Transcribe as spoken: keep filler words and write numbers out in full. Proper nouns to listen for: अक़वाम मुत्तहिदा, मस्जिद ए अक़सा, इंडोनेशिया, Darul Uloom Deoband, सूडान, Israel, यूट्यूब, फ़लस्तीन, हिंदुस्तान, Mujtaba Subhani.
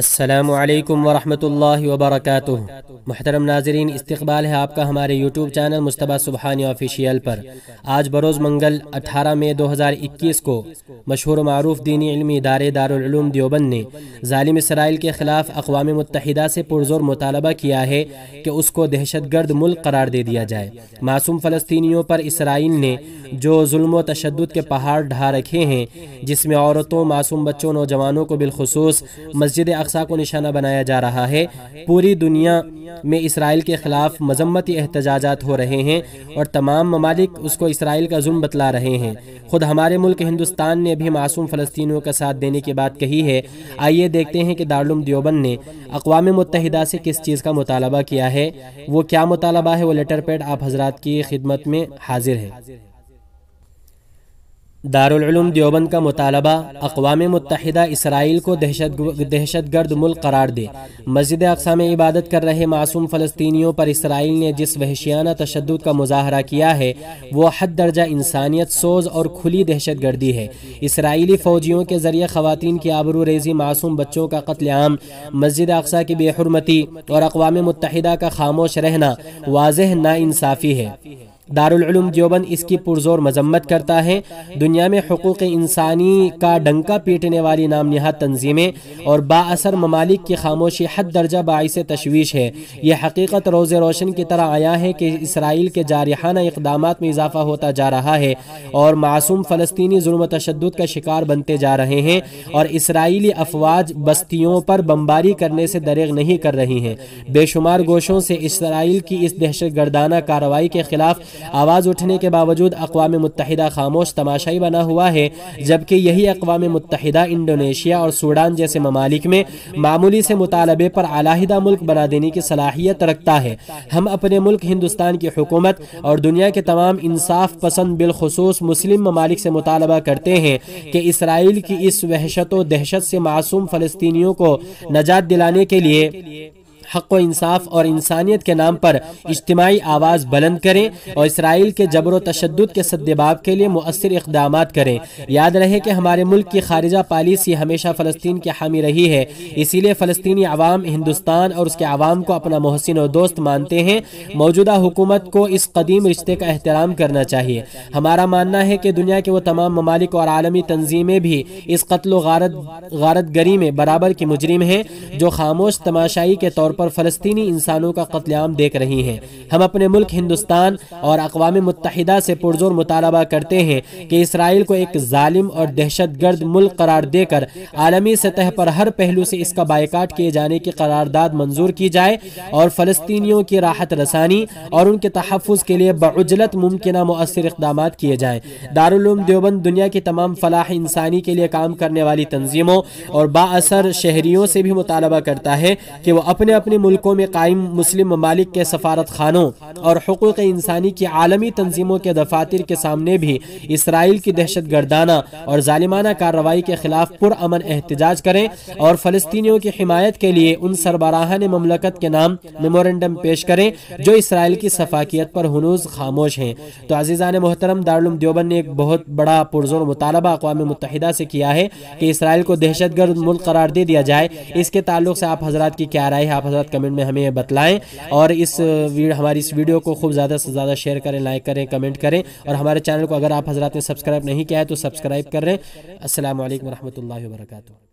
अस्सलामु अलैकुम वरहमतुल्लाहि वबरकातुह। मुहतरम नाजरीन, इस्तकबाल है आपका हमारे यूट्यूब channel Mujtaba Subhani official पर। आज बरोज़ मंगल अठारह मई दो हज़ार इक्कीस को मशहूर मारूफ दीनी इल्मी इदारे दारुल उलूम देवबंद ने ज़ालिम इसराइल के ख़िलाफ़ अक़वाम मुत्तहिदा से पुरज़ोर मुतालबा किया है कि उसको दहशतगर्द मुल्क करार दे दिया जाए। मासूम फ़लस्तीनियों पर इसराइल ने जो जुल्म व तशद्दुद के पहाड़ ढा रखे हैं, जिसमें औरतों, मासूम बच्चों, नौजवानों को बिलखुसूस मस्जिद ए अक़सा को निशाना बनाया जा रहा है। पूरी दुनिया में इसराइल के खिलाफ मजम्मती एहतजाजात हो रहे हैं और तमाम ममालिक उसको इसराइल का जुल्म बतला रहे हैं। खुद हमारे मुल्क हिंदुस्तान ने भी मासूम फ़लस्तीनियों का साथ देने की बात कही है। आइए देखते हैं कि दारुल उलूम देवबंद ने अक़वाम मुत्तहिदा से किस चीज़ का मुतालबा किया है। वो क्या मुतालबा है, वो लेटर पैड आप हजरात की खिदमत में हाजिर है। दारुल उलूम देवबंद का मुतालबा अक़वाम मुत्तहिदा इसराइल को दहशत दहशतगर्द मुल्क करार दे। मस्जिद अक़सा में इबादत कर रहे मासूम फ़लस्तीनियों पर इसराइल ने जिस वहशियाना तशद्दुद का मुजाहरा किया है, वो हद दर्जा इंसानियत सोज और खुली दहशतगर्दी है। इसराइली फ़ौजियों के ज़रिए ख़वातीन की आबरू रेज़ी, मासूम बच्चों का कत्लेआम, मस्जिद अक़सा की बेहुरमती और अक़वाम मुत्तहिदा का खामोश रहना वाज़ेह नाइंसाफ़ी है। दारुल उलूम देवबंद इसकी पुरजोर मजम्मत करता है। दुनिया में हुकूक़ इंसानी का डंका पीटने वाली नाम नहाद तंजीमें और बाअसर ममालिक की खामोशी हद दर्जा बाइस तशवीश है। यह हकीकत रोज़ रोशन की तरह आया है कि इसराइल के जारहाना इक़दामात में इजाफा होता जा रहा है और मासूम फ़लस्तीनी जुल्म तशद्दुद का शिकार बनते जा रहे हैं और इसराइली अफवाज बस्तियों पर बमबारी करने से दरेग नहीं कर रही हैं। बेशुमार गोशों से इसराइल की इस दहशत गर्दाना कार्रवाई के ख़िलाफ़ आवाज़ उठने के बावजूद अक़वाम मुत्तहिदा खामोश तमाशाई बना हुआ है, जबकि यही अक़वाम मुत्तहिदा इंडोनेशिया और सूडान जैसे ममालिक में मामूली से मुतालबे पर आलाहिदा मुल्क बना देने की सलाहियत रखता है। हम अपने मुल्क हिंदुस्तान की हुकूमत और दुनिया के तमाम इंसाफ पसंद बिलखुसूस मुस्लिम ममालिक से मुतालबा करते हैं कि इसराइल की इस वहशत व दहशत से मासूम फ़लस्तीनियों को नजात दिलाने के लिए हक़ व इंसाफ और इंसानियत के नाम पर इज्तिमाई आवाज़ बुलंद करें और इसराइल के जबर व तशद्दुद के सद्देबाब के लिए मुअस्सिर इक़दामात करें। याद रहे कि हमारे मुल्क की खारिजा पॉलिसी हमेशा फ़लस्तीन की हामी रही है, इसीलिए फ़लस्तीनी आवाम हिंदुस्तान और उसके आवाम को अपना मोहसिन और दोस्त मानते हैं। मौजूदा हुकूमत को इस कदीम रिश्ते का एहतराम करना चाहिए। हमारा मानना है कि दुनिया के वो तमाम ममालिक और आलमी तंजीमें भी इस कत्ल व गारत गारतगरी में बराबर की मुजरिम हैं, जो खामोश तमाशाई के तौर पर फ़लस्तीनी इंसानों का कत्लेआम देख रही हैं। हम अपने मुल्क हिंदुस्तान और अक़वाम मुत्तहिदा से पुरजोर मुतालबा करते हैं कि इसराइल को एक ज़ालिम और दहशतगर्द मुल्क करार देकर आलमी सतह पर हर पहलू से इसका बायकाट किए जाने की करारदाद मंजूर की जाए और फ़लस्तीनियों की राहत रसानी और उनके तहफ़्फ़ुज़ के लिए बउजलत मुमकिना मुअस्सिर इक़दामात किए जाएँ। दारुल उलूम देवबंद दुनिया की तमाम फलाह इंसानी के लिए काम करने वाली तंजीमों और बाअसर शहरियों से भी मुतालबा करता है कि वह अपने अपने मुल्कों में कायम मुस्लिम ममालिक के सफारत खानों और हुकूक़ इंसानी की आलमी तंजीमों के दफातर के सामने भी इसराइल की दहशत गर्दाना और जालिमाना कार्रवाई के खिलाफ पुरअमन एहतजाज करें और फ़लस्तीनियों की हिमायत के लिए उन सरबराहान ममलकत के नाम मेमोरेंडम पेश करें जो इसराइल की सफाकियत पर हनूज खामोश हैं। तो अज़ीज़ान मोहतरम, दारुल उलूम देवबंद ने एक बहुत बड़ा पुरजोर मुतालबा अक़वाम मुत्तहिदा से किया है कि इसराइल को दहशतगर्द मुल्क करार दे दिया जाए। इसके ताल्लुक से आप हजरात की क्या राय है, आप हजरात कमेंट में हमें बतलाएं और इस हमारी इस वीडियो को खूब ज़्यादा से ज़्यादा शेयर करें, लाइक करें, कमेंट करें और हमारे चैनल को अगर आप हजरात ने सब्सक्राइब नहीं किया है तो सब्सक्राइब कर रहे हैं। अस्सलामु अलैकुम वरहमतुल्लाहि वबरकातुहू।